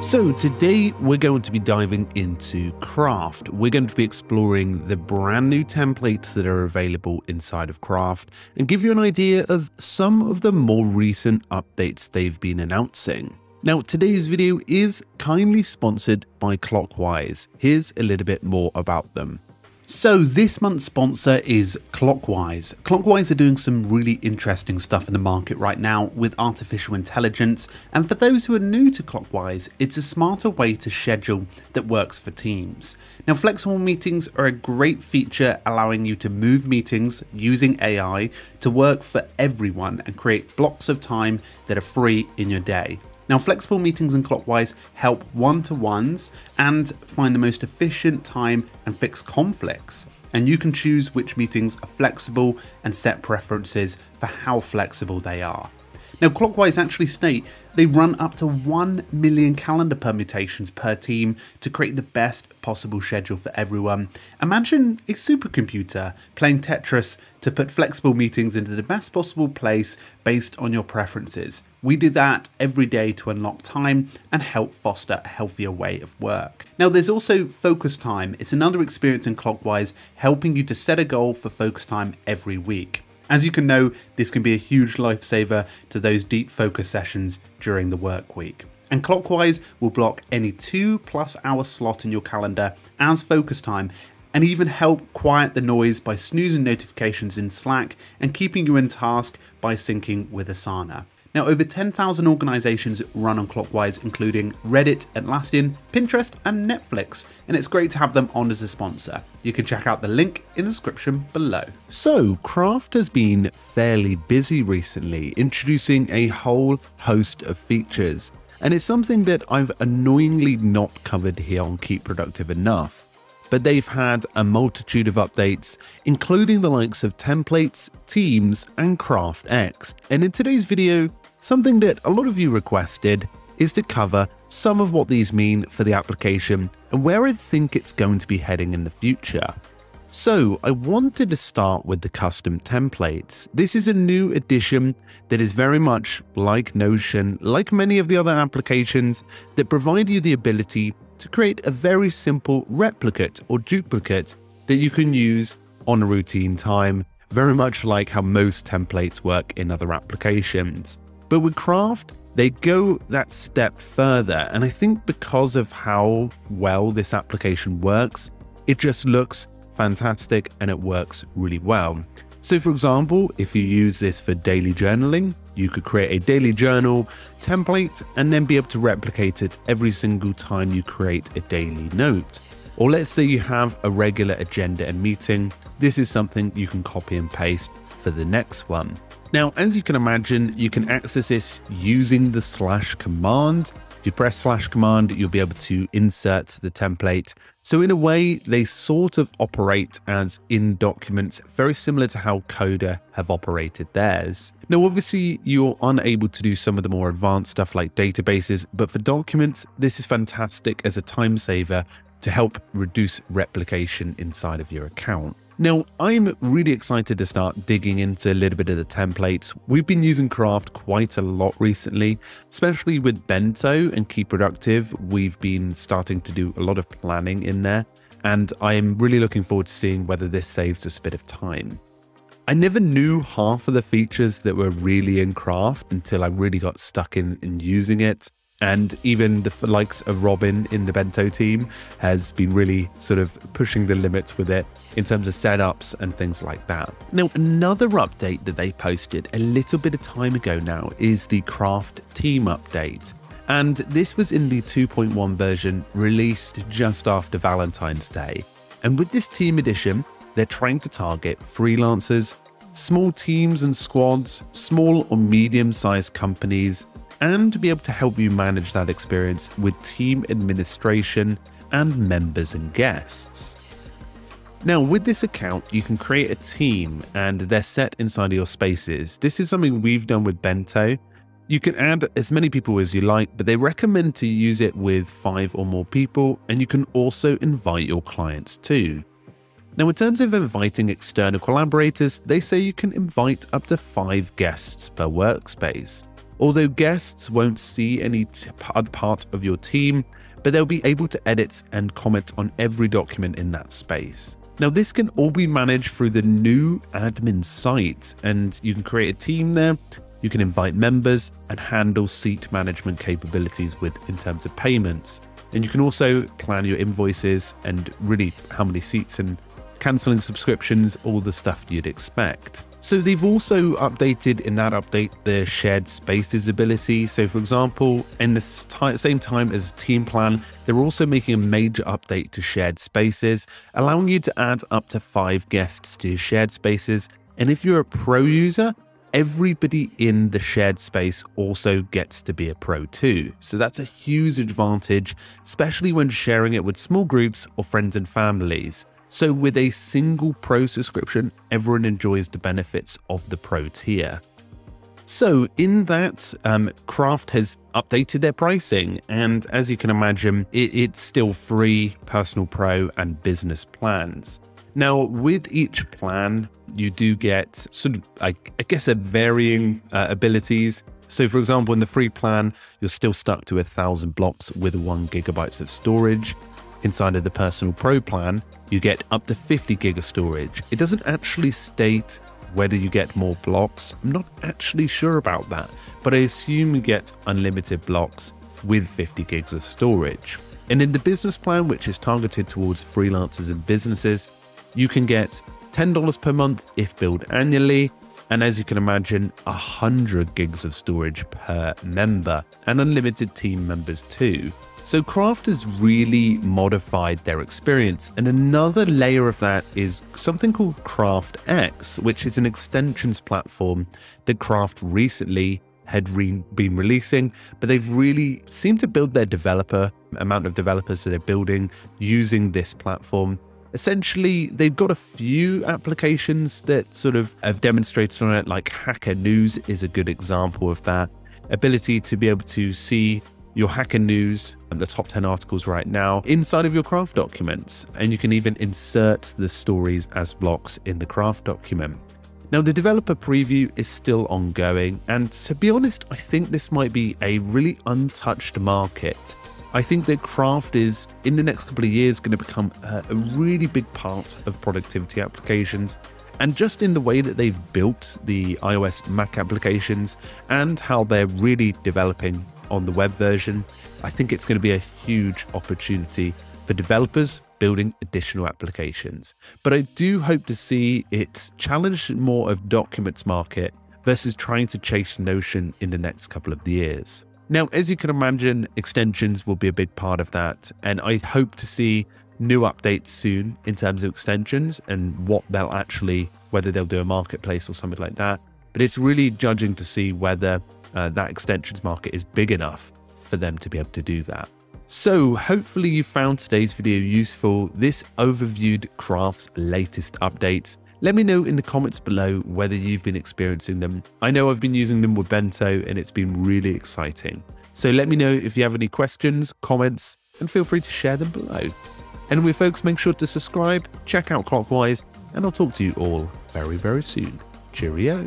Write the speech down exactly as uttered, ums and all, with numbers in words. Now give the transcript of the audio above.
So today we're going to be diving into Craft. We're going to be exploring the brand new templates that are available inside of Craft and give you an idea of some of the more recent updates they've been announcing. Now, today's video is kindly sponsored by Clockwise. Here's a little bit more about them. So this month's sponsor is Clockwise. Clockwise are doing some really interesting stuff in the market right now with artificial intelligence. And for those who are new to Clockwise, it's a smarter way to schedule that works for teams. Now, flexible meetings are a great feature, allowing you to move meetings using A I to work for everyone and create blocks of time that are free in your day. Now, flexible meetings and Clockwise help one-to-ones and find the most efficient time and fix conflicts. And you can choose which meetings are flexible and set preferences for how flexible they are. Now, Clockwise actually state they run up to one million calendar permutations per team to create the best possible schedule for everyone. Imagine a supercomputer playing Tetris to put flexible meetings into the best possible place based on your preferences. We do that every day to unlock time and help foster a healthier way of work. Now, there's also focus time. It's another experience in Clockwise, helping you to set a goal for focus time every week. As you can know, this can be a huge lifesaver to those deep focus sessions during the work week. And Clockwise will block any two plus hour slot in your calendar as focus time and even help quiet the noise by snoozing notifications in Slack and keeping you in task by syncing with Asana. Now, over ten thousand organizations run on Clockwise, including Reddit, Atlassian, Pinterest, and Netflix, and it's great to have them on as a sponsor. You can check out the link in the description below. So, Craft has been fairly busy recently, introducing a whole host of features, and it's something that I've annoyingly not covered here on Keep Productive enough. But they've had a multitude of updates, including the likes of templates, teams, and Craft.do. And in today's video, something that a lot of you requested is to cover some of what these mean for the application and where I think it's going to be heading in the future. So I wanted to start with the custom templates. This is a new addition that is very much like Notion, like many of the other applications that provide you the ability to create a very simple replicate or duplicate that you can use on a routine time, very much like how most templates work in other applications. But with Craft, they go that step further, and I think because of how well this application works, it just looks fantastic and it works really well. So for example, if you use this for daily journaling, you could create a daily journal template and then be able to replicate it every single time you create a daily note. Or let's say you have a regular agenda and meeting. This is something you can copy and paste for the next one. Now, as you can imagine, you can access this using the slash command. If you press slash command, you'll be able to insert the template. So in a way, they sort of operate as in documents, very similar to how Coda have operated theirs. Now, obviously, you're unable to do some of the more advanced stuff like databases, but for documents, this is fantastic as a time saver to help reduce replication inside of your account. Now, I'm really excited to start digging into a little bit of the templates. We've been using Craft quite a lot recently, especially with Bento and Keep Productive. We've been starting to do a lot of planning in there, and I'm really looking forward to seeing whether this saves us a bit of time. I never knew half of the features that were really in Craft until I really got stuck in, in using it. And even the likes of Robin in the Bento team has been really sort of pushing the limits with it in terms of setups and things like that. Now, another update that they posted a little bit of time ago now is the Craft team update. And this was in the two point one version released just after Valentine's Day. And with this team edition, they're trying to target freelancers, small teams and squads, small or medium-sized companies, and to be able to help you manage that experience with team administration and members and guests. Now, with this account, you can create a team and they're set inside of your spaces. This is something we've done with Bento. You can add as many people as you like, but they recommend to use it with five or more people, and you can also invite your clients too. Now, in terms of inviting external collaborators, they say you can invite up to five guests per workspace. although guests won't see any other part of your team, but they'll be able to edit and comment on every document in that space. Now, this can all be managed through the new admin site, and you can create a team there. You can invite members and handle seat management capabilities with in terms of payments. And you can also plan your invoices and really how many seats and cancelling subscriptions, all the stuff you'd expect. So they've also updated in that update the shared spaces ability. So for example, in the same time as Team Plan, they're also making a major update to shared spaces, allowing you to add up to five guests to your shared spaces. And if you're a pro user, everybody in the shared space also gets to be a pro too. So that's a huge advantage, especially when sharing it with small groups or friends and families. So with a single pro subscription, everyone enjoys the benefits of the pro tier. So in that, um, Craft has updated their pricing, and as you can imagine, it, it's still free, personal pro and business plans. Now, with each plan, you do get sort of, I, I guess, a varying uh, abilities. So, for example, in the free plan, you're still stuck to a thousand blocks with one gigabytes of storage. Inside of the personal pro plan, you get up to fifty gig of storage. It doesn't actually state whether you get more blocks. I'm not actually sure about that, but I assume you get unlimited blocks with fifty gigs of storage. And in the business plan, which is targeted towards freelancers and businesses, you can get ten dollars per month if billed annually, and as you can imagine, one hundred gigs of storage per member, and unlimited team members too. So Craft has really modified their experience, and another layer of that is something called Craft dot X, which is an extensions platform that Craft recently had re been releasing, but they've really seemed to build their developer, amount of developers that they're building using this platform. Essentially, they've got a few applications that sort of have demonstrated on it, like Hacker News is a good example of that. Ability to be able to see your Hacker News and the top ten articles right now inside of your Craft documents. And you can even insert the stories as blocks in the Craft document. Now, the developer preview is still ongoing. And to be honest, I think this might be a really untouched market. I think that Craft is, in the next couple of years, going to become a, a really big part of productivity applications. And just in the way that they've built the iOS Mac applications and how they're really developing on the web version, I think it's going to be a huge opportunity for developers building additional applications. But I do hope to see it challenge more of documents market versus trying to chase Notion in the next couple of years. Now, as you can imagine, extensions will be a big part of that, and I hope to see new updates soon in terms of extensions and what they'll actually, whether they'll do a marketplace or something like that. But it's really judging to see whether uh, that extensions market is big enough for them to be able to do that. So hopefully you found today's video useful. This overviewed Craft's latest updates. Let me know in the comments below whether you've been experiencing them. I know I've been using them with Bento and it's been really exciting. So let me know if you have any questions, comments, and feel free to share them below. And with folks, make sure to subscribe, check out Clockwise, and I'll talk to you all very, very soon. Cheerio.